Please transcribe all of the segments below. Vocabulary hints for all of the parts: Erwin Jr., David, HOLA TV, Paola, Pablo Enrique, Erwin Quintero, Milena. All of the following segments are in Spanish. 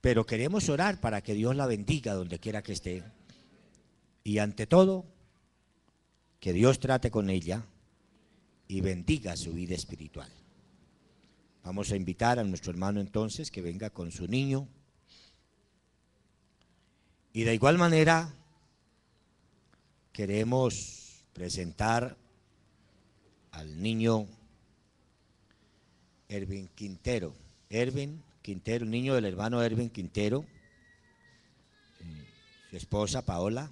Pero queremos orar para que Dios la bendiga donde quiera que esté. Y ante todo, que Dios trate con ella y bendiga su vida espiritual. Vamos a invitar a nuestro hermano entonces que venga con su niño. Y de igual manera, queremos presentar al niño Erwin Quintero. Erwin Quintero, niño del hermano Erwin Quintero, su esposa Paola.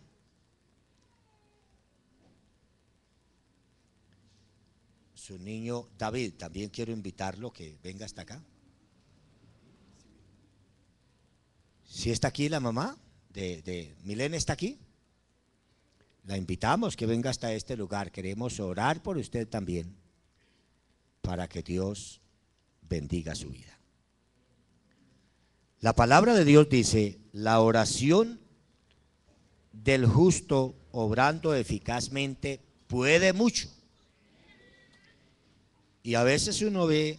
Su niño David, también quiero invitarlo que venga hasta acá. ¿Sí está aquí la mamá de Milena? ¿Está aquí? La invitamos que venga hasta este lugar. Queremos orar por usted también para que Dios bendiga su vida. La palabra de Dios dice: la oración del justo obrando eficazmente puede mucho. Y a veces uno ve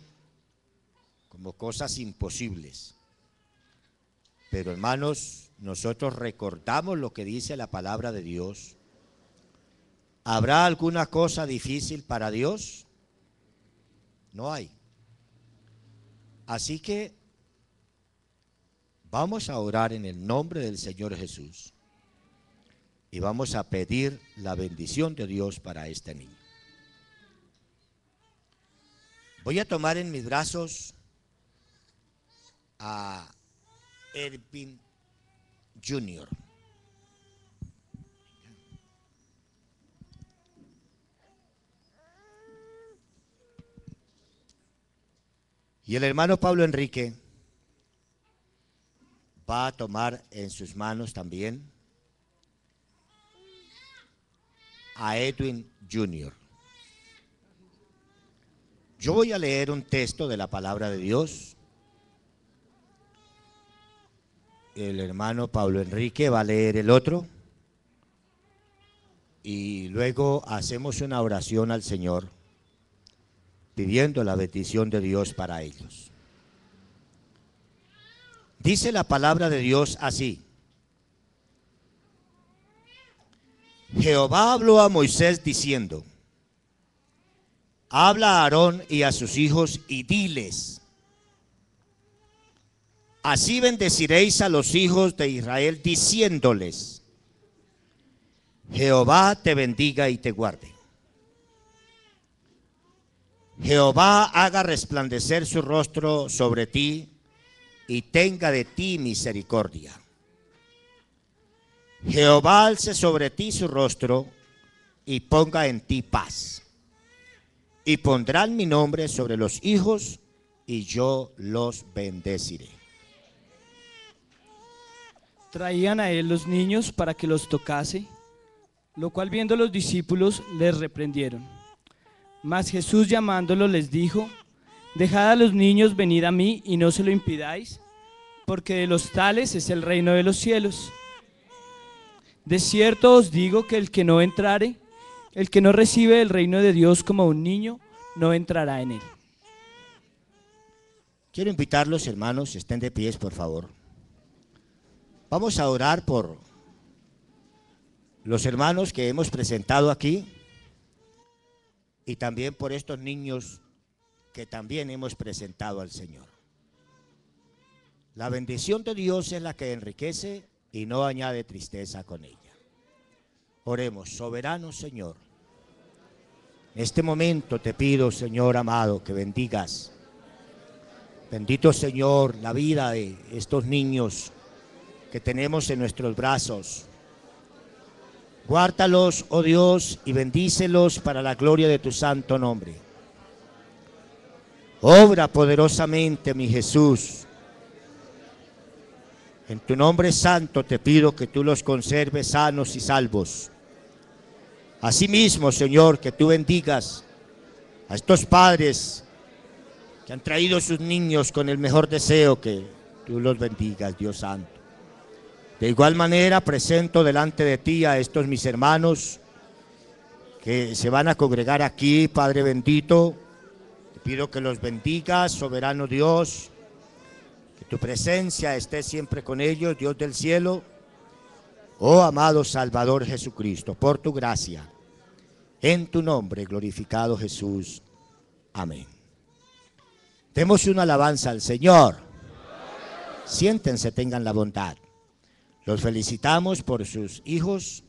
como cosas imposibles, pero hermanos, nosotros recordamos lo que dice la palabra de Dios. ¿Habrá alguna cosa difícil para Dios? No hay. Así que vamos a orar en el nombre del Señor Jesús y vamos a pedir la bendición de Dios para este niño. Voy a tomar en mis brazos a Erwin Jr. Y el hermano Pablo Enrique va a tomar en sus manos también a Erwin Jr. Yo voy a leer un texto de la palabra de Dios. El hermano Pablo Enrique va a leer el otro. Y luego hacemos una oración al Señor, pidiendo la bendición de Dios para ellos. Dice la palabra de Dios así: Jehová habló a Moisés diciendo: habla a Aarón y a sus hijos y diles: así bendeciréis a los hijos de Israel diciéndoles: Jehová te bendiga y te guarde. Jehová haga resplandecer su rostro sobre ti y tenga de ti misericordia. Jehová alce sobre ti su rostro y ponga en ti paz. Y pondrán mi nombre sobre los hijos y yo los bendeciré. Traían a él los niños para que los tocase, lo cual viendo los discípulos les reprendieron. Mas Jesús llamándolos les dijo: dejad a los niños venir a mí y no se lo impidáis, porque de los tales es el reino de los cielos. De cierto os digo que el que no entrare, el que no recibe el reino de Dios como un niño, no entrará en él. Quiero invitarlos, hermanos, estén de pies, por favor. Vamos a orar por los hermanos que hemos presentado aquí y también por estos niños que también hemos presentado al Señor. La bendición de Dios es la que enriquece y no añade tristeza con ella. Oremos. Soberano Señor, en este momento te pido, Señor amado, que bendigas, bendito Señor, la vida de estos niños que tenemos en nuestros brazos. Guárdalos, oh Dios, y bendícelos para la gloria de tu santo nombre. Obra poderosamente, mi Jesús. En tu nombre santo te pido que tú los conserves sanos y salvos. Asimismo, Señor, que tú bendigas a estos padres que han traído sus niños con el mejor deseo, que tú los bendigas, Dios santo. De igual manera, presento delante de ti a estos mis hermanos que se van a congregar aquí, Padre bendito. Te pido que los bendigas, soberano Dios, Que tu presencia esté siempre con ellos, Dios del cielo. Oh amado Salvador Jesucristo, por tu gracia, en tu nombre glorificado Jesús. Amén. Demos una alabanza al Señor. Siéntense, tengan la bondad. Los felicitamos por sus hijos.